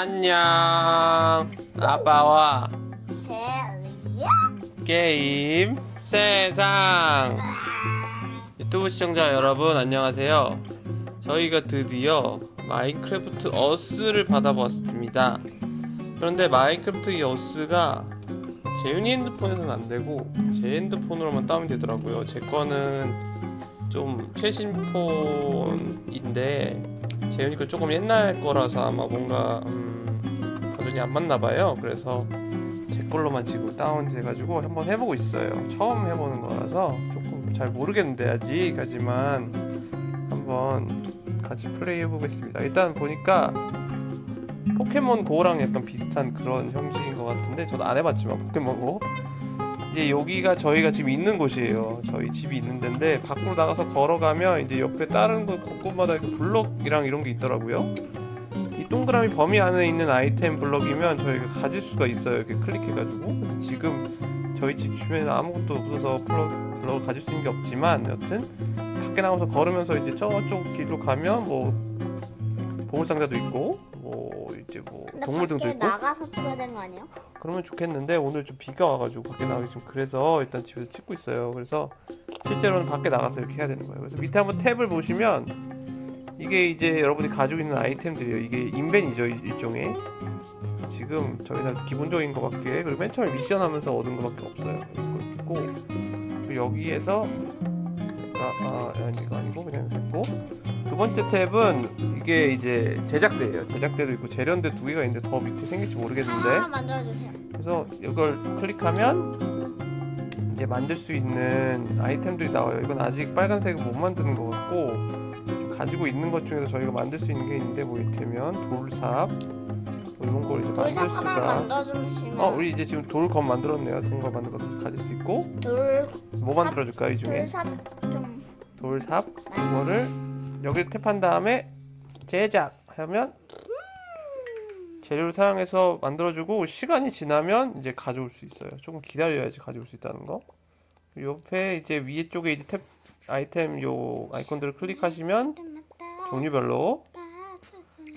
안녕. 아빠와 재우야 게임 세상. 유튜브 시청자 여러분 안녕하세요. 저희가 드디어 마인크래프트 어스를 받아보았습니다. 그런데 마인크래프트 어스가 재윤이 핸드폰에서는 안되고 제 핸드폰으로만 다운이 되더라고요. 제 거는 좀 최신폰인데 재윤이가 조금 옛날 거라서 아마 뭔가 버전이 안 맞나봐요. 그래서 제 걸로만 지금 다운돼가지고 한번 해보고 있어요. 처음 해보는 거라서 조금 잘 모르겠는데 아직. 하지만 한번 같이 플레이 해보겠습니다. 일단 보니까 포켓몬 고랑 약간 비슷한 그런 형식인 것 같은데, 저도 안 해봤지만 포켓몬 고. 이제 여기가 저희가 지금 있는 곳이에요. 저희 집이 있는 데인데 밖으로 나가서 걸어가면 이제 옆에 다른 곳 곳곳마다 이렇게 블럭이랑 이런 게 있더라고요. 이 동그라미 범위 안에 있는 아이템 블럭이면 저희가 가질 수가 있어요. 이렇게 클릭해가지고. 근데 지금 저희 집 주변에는 아무것도 없어서 블럭을 가질 수 있는 게 없지만, 여튼 밖에 나가서 걸으면서 이제 저쪽 길로 가면 뭐 보물상자도 있고 이제 뭐 동물 등도 있고. 나가서 찍어야 되는 거 아니에요? 그러면 좋겠는데 오늘 좀 비가 와가지고 밖에 나가기 좀 그래서 일단 집에서 찍고 있어요. 그래서 실제로는 밖에 나가서 이렇게 해야 되는 거예요. 그래서 밑에 한번 탭을 보시면 이게 이제 여러분이 가지고 있는 아이템들이에요. 이게 인벤이죠, 일종의. 그래서 지금 저희는 아주 기본적인 거 밖에, 그리고 맨 처음에 미션 하면서 얻은 거 밖에 없어요. 그리고 여기에서 이거 아니고 그냥 됐고, 두 번째 탭은 이게 이제 제작대예요. 제작대도 있고 재련대 두 개가 있는데 더 밑에 생길지 모르겠는데 하나 만들어주세요. 그래서 이걸 클릭하면 이제 만들 수 있는 아이템들이 나와요. 이건 아직 빨간색을 못 만드는 것 같고, 지금 가지고 있는 것 중에서 저희가 만들 수 있는 게 있는데, 뭐 이를테면 돌삽 뭐 이런 걸 이제 만들 수가. 우리 이제 지금 돌검 만들었네요. 돌검 만든 것을 가질 수 있고. 돌 뭐 만들어줄까요? 이 중에 돌삽 이거를 여기 탭한 다음에 제작 하면 재료를 사용해서 만들어주고, 시간이 지나면 이제 가져올 수 있어요. 조금 기다려야지 가져올 수 있다는 거. 옆에 이제 위에 쪽에 이제 탭 아이템 요 아이콘들을 클릭하시면 종류별로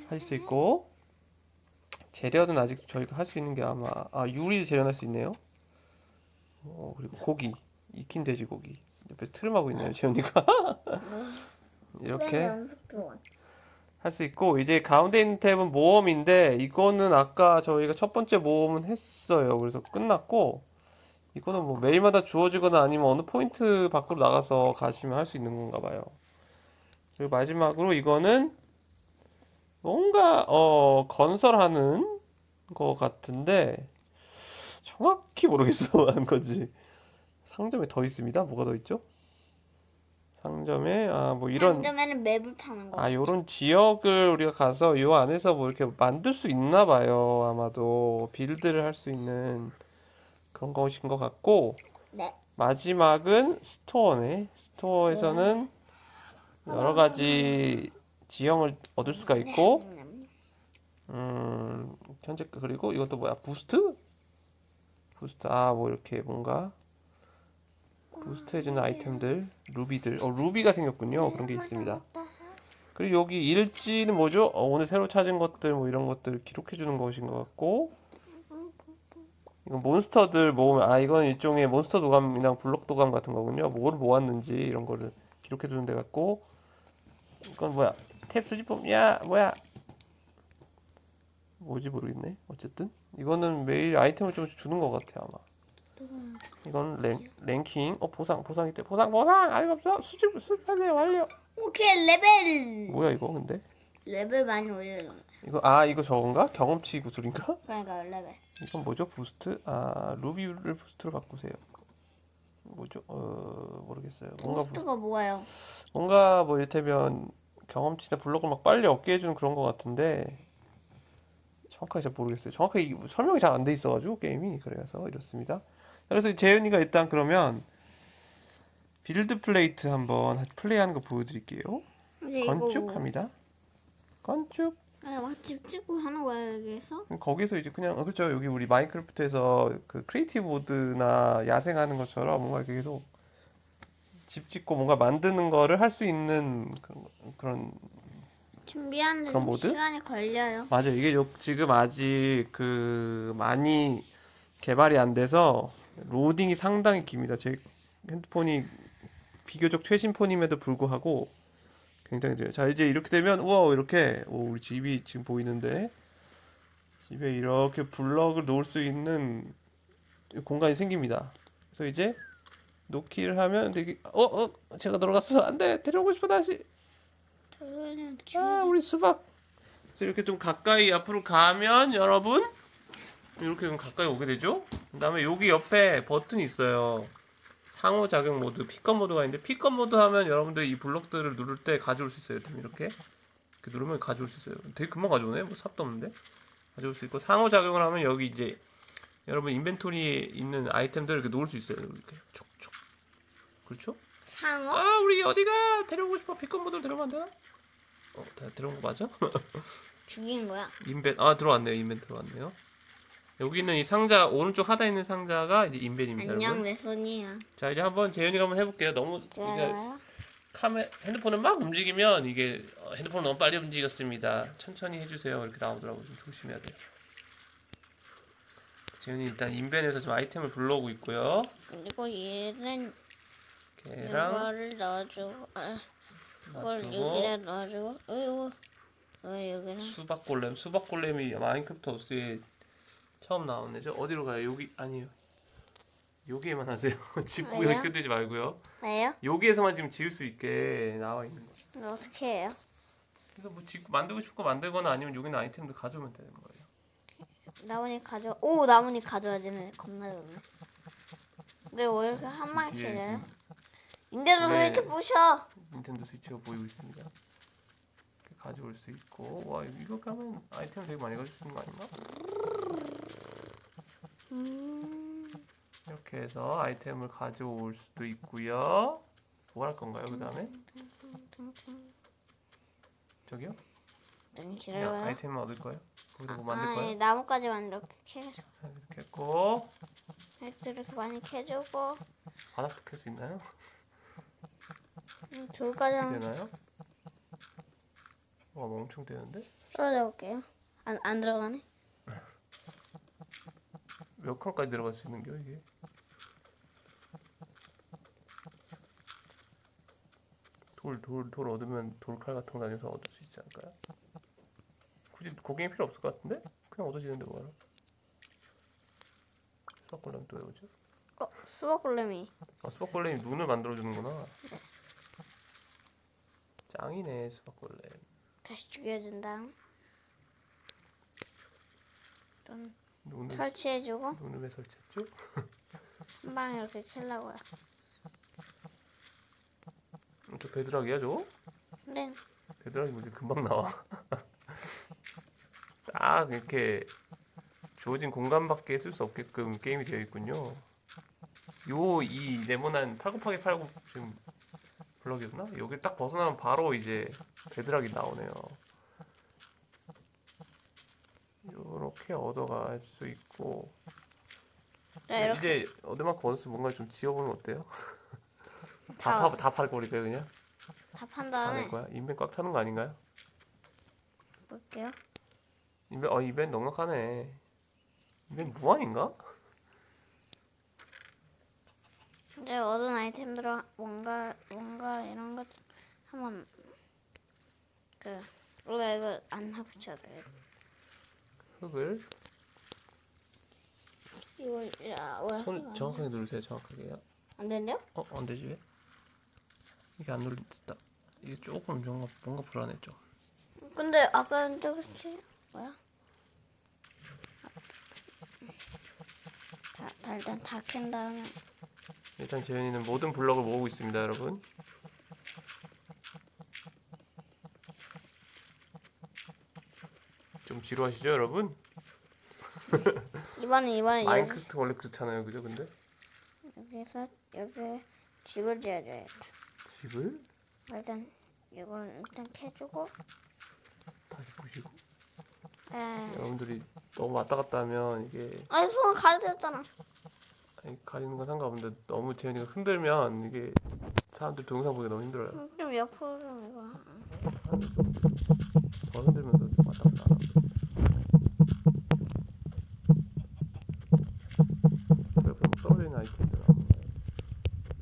하실 수 있고, 재료는 아직 저희가 할 수 있는 게 아마 유리를 재련할 수 있네요. 그리고 고기, 익힌 돼지고기. 옆에 트림하고 있네요, 재훈이가. 이렇게 할 수 있고, 이제 가운데 있는 탭은 모험인데, 이거는 아까 저희가 첫 번째 모험은 했어요. 그래서 끝났고, 이거는 뭐 매일마다 주어지거나 아니면 어느 포인트 밖으로 나가서 가시면 할 수 있는 건가 봐요. 그리고 마지막으로 이거는 뭔가 건설하는 거 같은데 정확히 모르겠어 하는 거지. 상점에 더 있습니다. 뭐가 더 있죠? 상점에 뭐 이런 상점에는 맵을 파는 거. 요런 지역을 우리가 가서 요 안에서 뭐 이렇게 만들 수 있나 봐요. 아마도 빌드를 할 수 있는 그런 것인 것 같고. 네. 마지막은 스토어네. 스토어에서는 여러 가지 지형을 얻을 수가 있고, 현재. 그리고 이것도 뭐야? 부스트. 뭐 이렇게 뭔가 부스트해주는 아이템들, 루비들. 루비가 생겼군요. 그런 게 있습니다. 그리고 여기 일지는 뭐죠? 오늘 새로 찾은 것들 뭐 이런 것들 기록해주는 것인 것 같고, 이건 몬스터들 모으면 이건 일종의 몬스터 도감이랑 블록 도감 같은 거군요. 뭘 모았는지 이런 거를 기록해주는 데 같고. 이건 뭐야? 탭 수집품. 뭐지 모르겠네. 어쨌든 이거는 매일 아이템을 좀 주는 것 같아 아마. 이건 랭킹. 보상 이때 보상 아직 없어. 수집 완료. 오케이, 레벨. 뭐야 이거 근데? 레벨 많이 올려줘. 이거 이거 저건가? 경험치 구슬인가? 그러니까 레벨. 이건 뭐죠? 부스트. 루비를 부스트로 바꾸세요. 뭐죠? 모르겠어요. 뭔가 부스트가 뭐예요? 뭔가 뭐 이를테면 경험치나 블록을 막 빨리 얻게 해주는 그런 것 같은데 정확하게 잘 모르겠어요. 정확하게 설명이 잘 안 돼 있어가지고 게임이. 그래서 이렇습니다. 그래서 재윤이가 일단 그러면 빌드 플레이트 한번 플레이하는 거 보여드릴게요. 건축합니다. 건축. 집 짓고 하는 거야 여기에서? 거기서 이제 그냥 그렇죠. 여기 우리 마인크래프트에서 그 크리에이티브 모드나 야생하는 것처럼 뭔가 계속 집 짓고 뭔가 만드는 거를 할 수 있는 그런 준비하는데 그런 모드? 시간이 걸려요. 맞아, 이게 지금 아직 그 많이 개발이 안 돼서 로딩이 상당히 깁니다. 제 핸드폰이 비교적 최신 폰임에도 불구하고 굉장히 느려요. 자, 이제 이렇게 되면 우와, 이렇게 우리 집이 지금 보이는데, 집에 이렇게 블럭을 놓을 수 있는 공간이 생깁니다. 그래서 이제 놓기를 하면 되게 제가 들어갔어. 안돼, 데려오고 싶어. 다시 우리 수박. 그래서 이렇게 좀 가까이 앞으로 가면 여러분 이렇게 좀 가까이 오게 되죠. 그 다음에 여기 옆에 버튼이 있어요. 상호작용 모드, 피컷 모드가 있는데, 피컷 모드 하면 여러분들 이 블록들을 누를 때 가져올 수 있어요. 이렇게 누르면 가져올 수 있어요. 되게 금방 가져오네. 뭐 삽도 없는데 가져올 수 있고, 상호작용을 하면 여기 이제 여러분 인벤토리에 있는 아이템들을 이렇게 놓을 수 있어요. 이렇게 촉촉. 그렇죠? 상어? 아, 우리 어디가? 데려오고 싶어. 피컷 모드를 데려오면 안 되나? 다 들어온 거 맞아? 죽인 거야. 인벤, 아, 들어왔네요. 인벤 들어왔네요. 여기 있는 이 상자, 오른쪽 하단에 있는 상자가 이제 인벤입니다. 안녕, 여러분. 내 손이야. 자, 이제 한번 재현이가 한번 해볼게요. 너무 핸드폰을 막 움직이면 이게 핸드폰을 너무 빨리 움직였습니다. 천천히 해주세요. 이렇게 나오더라고요. 좀 조심해야 돼요. 재현이 일단 인벤에서 좀 아이템을 불러오고 있고요. 그리고 얘는 이거를 넣어주고, 이걸 여기다 넣어주고, 여기다. 수박골렘, 수박골렘이 마인크래프트 어스에 처음 나온 애죠. 어디로 가요? 여기 아니요. 여기에만 하세요. 집 구역 껴들지 말고요. 왜요? 여기에서만 지금 지을 수 있게 나와 있는 거예요. 어떻게 해요? 그래서 뭐 짓고 만들고 싶고 만들거나 아니면 여기는 아이템도 가져오면 되는 거예요. 나뭇잎 가져. 오, 나뭇잎 가져와지네. 겁나 좋네. 근데 왜 이렇게 한 마리씩 해요? 닌텐도 스위치 부셔. 닌텐도 스위치가 보이고 있습니다. 가져올 수 있고, 와, 이거 까면 아이템 되게 많이 가질 수 있는 거 아닌가? 이렇게 해서 아이템을 가져올 수도 있고요. 뭐 할 건가요? 그 다음에 저기요? 그냥 아이템만 얻을 거예요? 거기서 뭐 만들 거예요? 예, 나뭇가지만 이렇게 캐서 이렇게 했고, 이렇게 많이 캐주고. 바닥도 캘 수 있나요? 돌까지 하면 되나요? 와, 엄청 되는데? 떨어져 볼게요. 안 들어가네. 몇 칸까지 들어갈 수 있는겨 이게? 돌 얻으면 돌칼 같은 거 다녀서 얻을 수 있지 않을까요? 굳이 고갱이 필요 없을 것 같은데? 그냥 얻어지는데 뭐하러? 수박골렘이 또 외우죠? 수박골렘이. 아, 수박골렘이 눈을 만들어주는구나. 네. 짱이네, 수박골렘. 다시 죽여준다. 좀 눈을 설치해주고. 눈을 왜 설치했죠? 한 방에 이렇게 캘라고요. 저 배드락이야, 저거? 네. 배드락이 뭔지 금방 나와. 딱 이렇게 주어진 공간밖에 쓸 수 없게끔 게임이 되어 있군요. 요 이 네모난 8x8 지금 블럭이구나? 여기를 딱 벗어나면 바로 이제 배드락이 나오네요. 이렇게 얻어갈 수 있고. 네, 이제 어디만큼 얻었으면 뭔가 좀 지어보면 어때요? 다 팔거리까요, 그냥? 다 판 다음에 거야? 인벤 꽉 차는 거 아닌가요? 볼게요. 인벤, 인벤 넉넉하네. 인벤 무한인가? 근데 얻은 아이템들은 뭔가 이런 것 한번 우리가 이거 안 붙여야 돼. 흙을 이걸 손 정확하게 누르세요. 정확하게요. 안 되네요? 안 되지 왜? 이게 안 눌린다. 이게 조금 뭔가 불안했죠. 근데 아까는 저기지 뭐야? 다 일단 다 캔 다음에. 일단 재현이는 모든 블럭을 모으고 있습니다, 여러분. 좀 지루하시죠, 여러분? 이번에 마인크래프트 원래 그렇잖아요, 그죠? 근데 여기서 여기 집을 지어줘야겠다. 집을? 일단 이걸 일단 캐주고 다시 부시고. 에, 여러분들이 너무 왔다 갔다 하면 이게. 아니, 손을 가려졌잖아. 가리는 건 상관없는데 너무 재현이가 흔들면 이게 사람들 동영상 보기 너무 힘들어요. 좀 옆으로 좀 이거. 더 흔들면서 좀 왔다 갔다 하라고. 옆에 뭐 떨어지는 아이템들 아무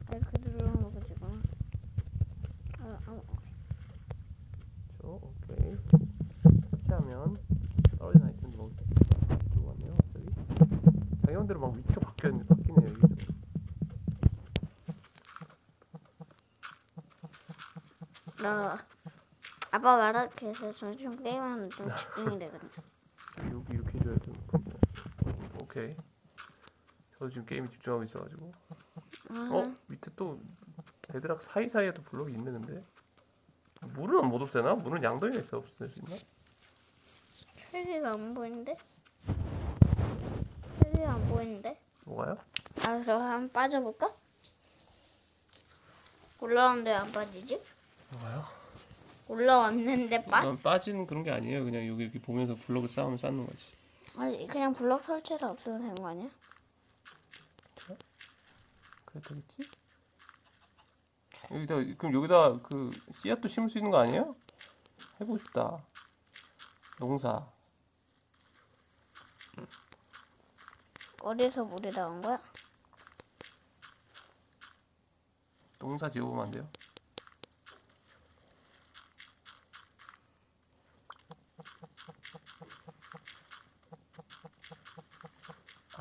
아니 그 누르는 거고 지금 저 오케이 터치하면 떨어지는 아이템도 먹을 수 있어. 이쪽 왔네요 갑자기. 당연대로 막 위치가 바뀌었는데 바뀌네요 여기. 나 아빠 말하게 해서 저는 좀 게임하면 좀 집중이 되거든. 여기 이렇게 해줘야 되는 건데. 오케이. 저도 지금 게임에 집중하고 있어가지고. 어? 밑에 또 베드락 사이사이에 또 블록이 있네 근데. 물은 못 없애나? 물은 양동이가 있어 없앨 수 있나? 트리가 안 보이는데? 트리가 안 보이는데? 뭐가요? 아 저 한번 빠져볼까? 올라왔는데 안 빠지지? 뭐가요? 올라왔는데 빠지는 그런 게 아니에요. 그냥 여기 이렇게 보면서 블록을 쌓으면 쌓는 거지. 아니 그냥 블록 설치해서 없애도 되는 거 아니야? 그래? 그래 되겠지? 여기다 그럼 여기다 그 씨앗도 심을 수 있는 거 아니에요? 해보고 싶다. 농사. 어디서 물이 나온 거야? 농사 지어보면 안 돼요?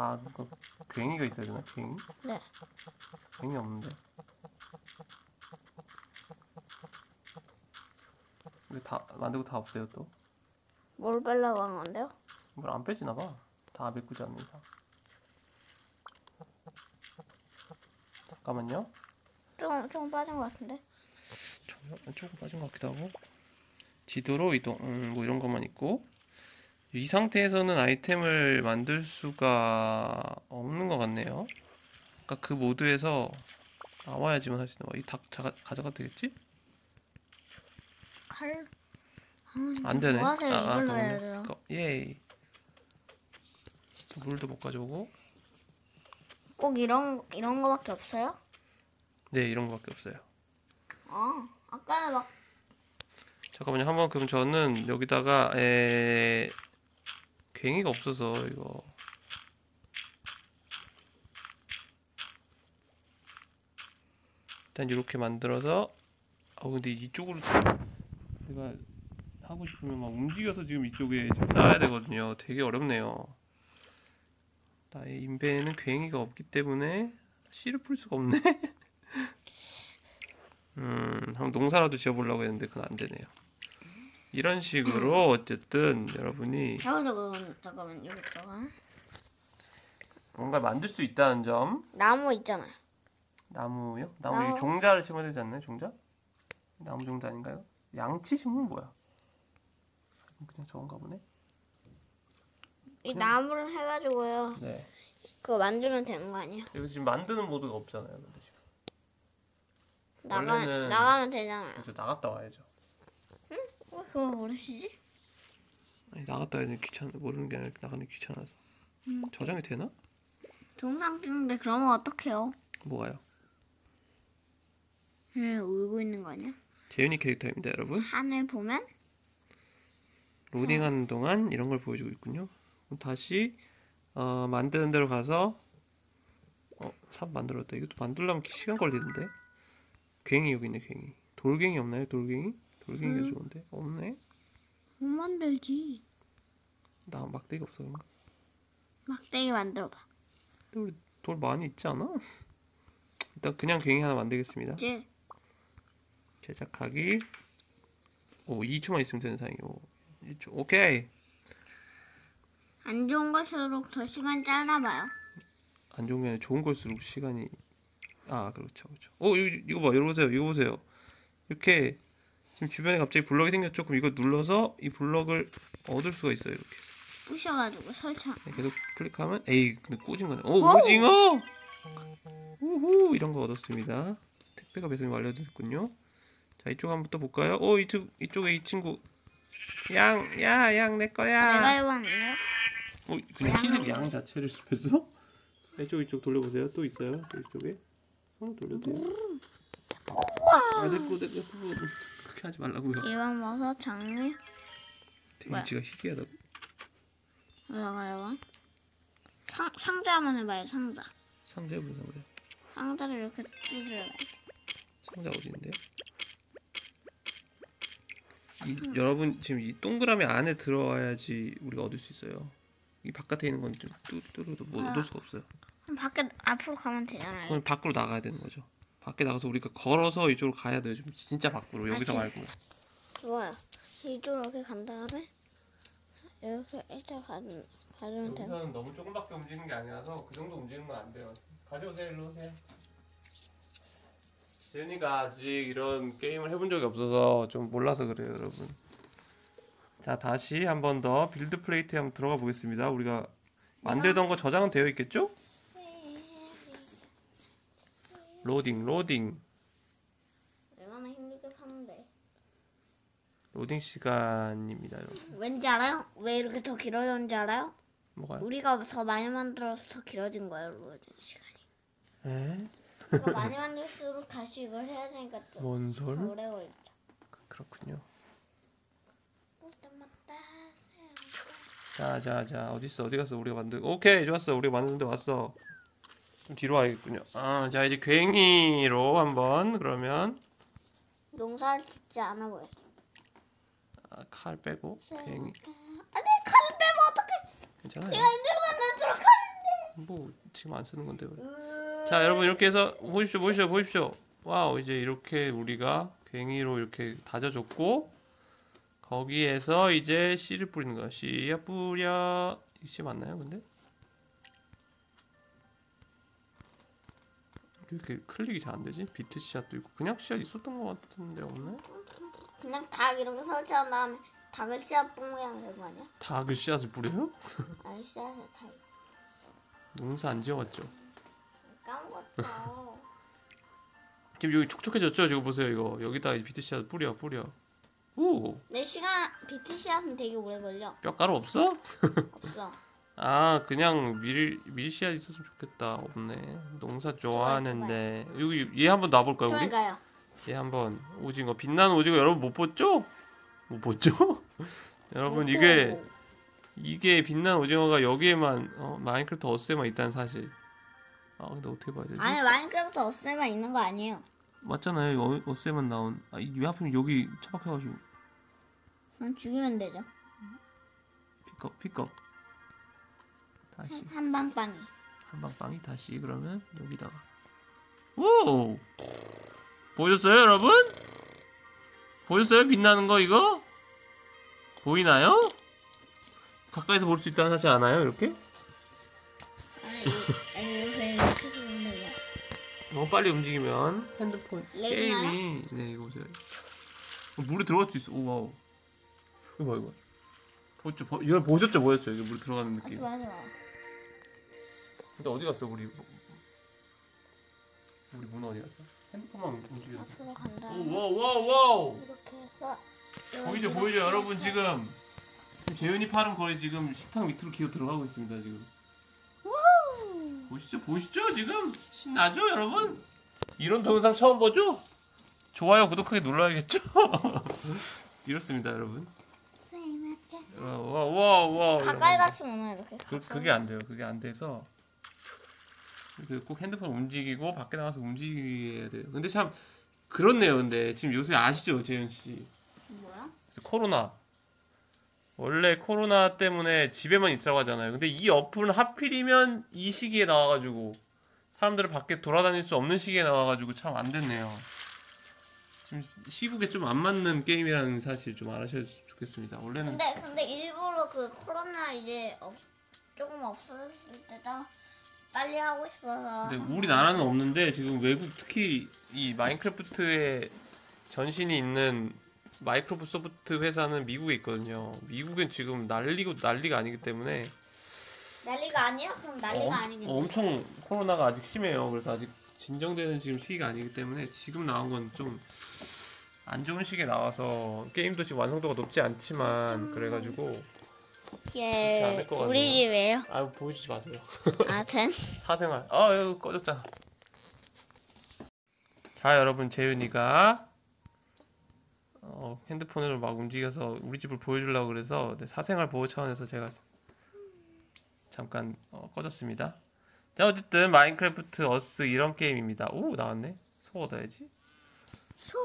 아, 그 괭이가 있어야 되나? 괭이? 네. 괭이 없는데. 왜 다 만들고 다 없애요 또? 뭘 빼려고 한 건데요? 뭘 안 빼지나 봐. 다 메꾸지 않는 이상. 잠깐만요. 조금 빠진 것 같은데. 조금 빠진 것 같기도 하고. 지도로 이동, 뭐 이런 것만 있고. 이 상태에서는 아이템을 만들 수가 없는 것 같네요. 그러니까 그 모드에서 나와야지만 할 수 있는 거. 이 닭 가져가도 되겠지? 칼? 안 되네. 이걸로 해야 돼요. 예이. 물도 못 가져오고. 꼭 이런 거밖에 없어요? 네, 이런 거밖에 없어요. 아, 아까는 막. 잠깐만요. 한번 그럼 저는 여기다가 괭이가 없어서 이거 일단 이렇게 만들어서 근데 이쪽으로 제가 하고 싶으면 막 움직여서 지금 이쪽에 지금 쌓아야 되거든요. 되게 어렵네요. 나의 인벤에는 괭이가 없기 때문에 씨를 풀 수가 없네. 한번 농사라도 지어보려고 했는데 그건 안 되네요. 이런 식으로 어쨌든 여러분이 잠깐만 여기 들어가. 뭔가 만들 수 있다는 점. 나무 있잖아요. 나무요? 나무 종자를 심어야 되지 않나요? 종자? 나무 종자 아닌가요? 양치 식물은 뭐야? 그냥 저건가 보네. 이 나무를 해가지고요. 네. 그거 만들면 되는 거 아니야? 이거 지금 만드는 모드가 없잖아요. 근데 지금. 나가면 되잖아요. 그래서 나갔다 와야죠. 왜 그걸 모르시지? 아니 나갔다 와야 귀찮아. 모르는 게 아니라 나가는 게 귀찮아서. 저장이 되나? 동상 찍는데 그러면 어떡해요? 뭐가요? 울고 있는 거 아니야? 재윤이 캐릭터입니다 여러분. 하늘 보면? 로딩하는 동안 이런 걸 보여주고 있군요. 그럼 다시 만드는 데로 가서 삽 만들었다. 이것도 만들려면 시간 걸리는데. 괭이 여기 있네. 괭이. 돌갱이 없나요? 돌갱이? 돌갱이가 좋은데? 없네? 못 만들지. 나 막대기 없어 그런가? 막대기 만들어봐. 근데 우리 돌 많이 있지 않아? 일단 그냥 괭이 하나 만들겠습니다. 네. 제작하기. 오 2초만 있으면 되는 상황이. 오 1초. 오케이. 안 좋은 걸수록 더 시간 짧나봐요. 안 좋은 게 아니라 좋은 걸수록 시간이. 아 그렇죠 그렇죠. 이거 봐. 이거 보세요. 이렇게 지금 주변에 갑자기 블럭이 생겼죠? 그럼 이거 눌러서 이 블럭을 얻을 수가 있어요. 이렇게 부셔가지고 설치. 계속 클릭하면 근데 꽂은 거네. 오징어! 우후 이런 거 얻었습니다. 택배가 배송이 완료됐군요. 자 이쪽 한번 또 볼까요? 이쪽에 이 친구 양 내 거야. 내가 이거 아니에요? 그냥 흰색 양 자체를 씹혔어? 이쪽 돌려보세요. 또 있어요. 또 이쪽에. 손을 돌려도 돼요. 아, 내꺼 그렇게 하지 말라고요. 이왕 먹어서 장미 데미지가 희귀하다고? 잠깐만. 상자만 해봐요. 상자. 상자 해보자 그래. 상자를 이렇게 찌르래. 상자 어딘데요? 여러분 지금 이 동그라미 안에 들어와야지 우리가 얻을 수 있어요. 이 바깥에 있는 건 좀 뚜루뚜루도 못 얻을 수가 없어요. 그럼 밖에 앞으로 가면 되잖아요. 그럼 밖으로 나가야 되는 거죠. 밖에 나가서 우리가 걸어서 이쪽으로 가야 돼요. 좀 진짜 밖으로 여기서 말고. 좋아요. 이쪽으로 이렇게 간 다음에 여기서 일단 가주면 돼요. 여기서는 너무 조금밖에 움직이는 게 아니라서 그 정도 움직이면 안 돼요. 가져오세요. 일로 오세요. 재윤이가 아직 이런 게임을 해본 적이 없어서 좀 몰라서 그래요, 여러분. 자, 다시 한 번 더 빌드 플레이트에 한번 들어가 보겠습니다. 우리가 만들던 거 저장은 되어 있겠죠? 로딩, 로딩. 얼마나 힘들게 하는데. 로딩 시간입니다, 여러분. 왠지 알아요? 왜 이렇게 더 길어졌는지 알아요? 뭐가요? 우리가 더 많이 만들어서 더 길어진 거예요, 로딩 시간이. 에? 이거 많이 만들수록 다시 이걸 해야 되니까 좀 뭔 소리? 오래 걸리죠. 그렇군요. 자 어딨어? 어디갔어? 우리가 만들 오케이 좋았어. 우리가 만드는데 왔어. 좀 뒤로 와야겠군요. 아, 자 이제 괭이로 한번 그러면 농사를 짓지 않아 보였어. 아, 칼 빼고 괭이. 아니 칼 빼면 어떡해? 괜찮아요. 내가 힘들면 난 저런 칼인데. 뭐 지금 안 쓰는 건데 왜? 자 여러분 이렇게 해서 보십시오. 와우 이제 이렇게 우리가 괭이로 이렇게 다져줬고 거기에서 이제 씨를 뿌리는 거야. 씨앗 뿌려. 씨 맞나요 근데? 이렇게 클릭이 잘 안 되지? 비트 씨앗도 있고 그냥 씨앗 있었던 것 같은데 없네? 그냥 닭 이렇게 설치한 다음에 닭을 씨앗 뿌린 거 아니야? 닭을 씨앗을 뿌려요? 아니 씨앗을 닭 농사 안 지어봤죠? 까먹었어. 지금 여기 촉촉해졌죠? 지금 보세요 이거 여기다 비트씨앗 뿌려. 오. 내 시간 비트씨앗은 되게 오래 걸려. 뼈가루 없어? 없어. 아 그냥 밀씨앗 있었으면 좋겠다. 없네. 농사 좋아하는데 여기 얘 한번 놔볼까요 우리? 그럴까요? 얘 한번 오징어 빛나는 오징어 여러분 못 봤죠? 못 봤죠? 여러분 이게 빛나는 오징어가 여기에만 마인크래프트 어스에만 있다는 사실. 아 근데 어떻게 봐야 되지? 아니 마인크래프트 어스에만 있는 거 아니에요. 맞잖아요. 어스에만 나온. 아 왜 하필 여기 처박혀가지고. 그럼 죽이면 되죠. 픽업. 다시. 한방빵이 다시 그러면 여기다가. 오! 보셨어요 여러분? 보셨어요? 빛나는 거 이거? 보이나요? 가까이서 볼 수 있다는 사실 아나요? 이렇게? 너무 빨리 움직이면 핸드폰 게임이 네 이거 보세요. 물에 들어갈 수 있어. 오 와우. 이거 이걸 보셨죠? 뭐였죠? 이게 물에 들어가는 느낌. 맞아. 근데 어디 갔어? 우리 문어 어디 갔어? 핸드폰만 움직여. 앞으로 간다. 오 와우. 이렇게 해서 보이죠 여러분 지금. 재윤이 파는 거리 지금 식탁 밑으로 기어 들어가고 있습니다 지금. 보시죠 지금 신나죠 여러분? 이런 동영상 처음 보죠? 좋아요 구독하기 눌러야겠죠? 이렇습니다 여러분. 와와와 가까이 갈 수 없나 이렇게. 그게 안 돼요. 그게 안 돼서 그래서 꼭 핸드폰 움직이고 밖에 나가서 움직여야 돼요. 근데 참 그렇네요. 근데 지금 요새 아시죠 재윤 씨? 뭐야? 코로나. 원래 코로나 때문에 집에만 있으라고 하잖아요. 근데 이 어플은 하필이면 이 시기에 나와가지고 사람들을 밖에 돌아다닐 수 없는 시기에 나와가지고 참 안 됐네요. 지금 시국에 좀 안 맞는 게임이라는 사실 좀 알아주셔야 좋겠습니다. 원래는 근데 일부러 그 코로나 이제 조금 없어졌을 때다 빨리 하고 싶어서. 근데 우리나라는 없는데 지금 외국 특히 이 마인크래프트의 전신이 있는 마이크로소프트 회사는 미국에 있거든요. 미국엔 지금 난리가 아니기 때문에. 난리가 아니야? 그럼 난리가 아니겠네. 엄청 코로나가 아직 심해요. 그래서 아직 진정되는 지금 시기가 아니기 때문에 지금 나온 건 좀 안 좋은 시기에 나와서 게임도 지금 완성도가 높지 않지만 그래가지고 좋지 않을 것 같네요. 우리 집에요? 아 보여주지 마세요. 아무튼 사생활. 아 이거 꺼졌잖아. 자 여러분 재윤이가 핸드폰으로 막 움직여서 우리 집을 보여주려고 그래서 사생활 보호 차원에서 제가 잠깐 꺼졌습니다. 자, 어쨌든 마인크래프트 어스 이런 게임입니다. 오, 나왔네. 소 얻어야지. 소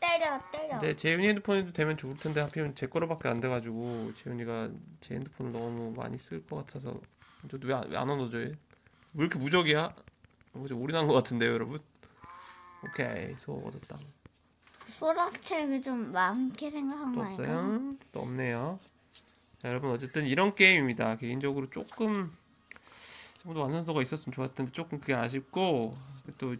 때려. 네, 재윤이 핸드폰에도 되면 좋을텐데 하필 제 거로밖에 안 돼가지고 재윤이가 제 핸드폰을 너무 많이 쓸 것 같아서. 저도 왜 안 얻어져? 왜 이렇게 무적이야? 올인한 것 같은데요, 여러분? 오케이, 소 얻었다. 소라스트랙이 좀 많게 생각한 거 아닌가요? 또 없네요. 자, 여러분 어쨌든 이런 게임입니다. 개인적으로 조금 더 완성도가 있었으면 좋았을 텐데 조금 그게 아쉽고, 또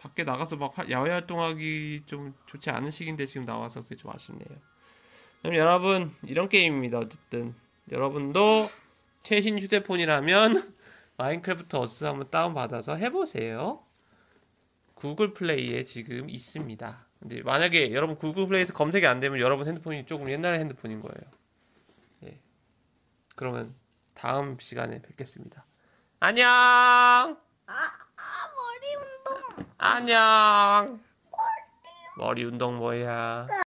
밖에 나가서 막 야외 활동하기 좀 좋지 않은 시기인데 지금 나와서 그게 좀 아쉽네요. 그럼 여러분 이런 게임입니다. 어쨌든 여러분도 최신 휴대폰이라면 마인크래프트 어스 한번 다운받아서 해보세요. 구글 플레이에 지금 있습니다. 근데 만약에 여러분 구글 플레이에서 검색이 안 되면 여러분 핸드폰이 조금 옛날 핸드폰인 거예요. 네. 그러면 다음 시간에 뵙겠습니다. 안녕. 머리 운동. 안녕. 머리 운동 뭐야?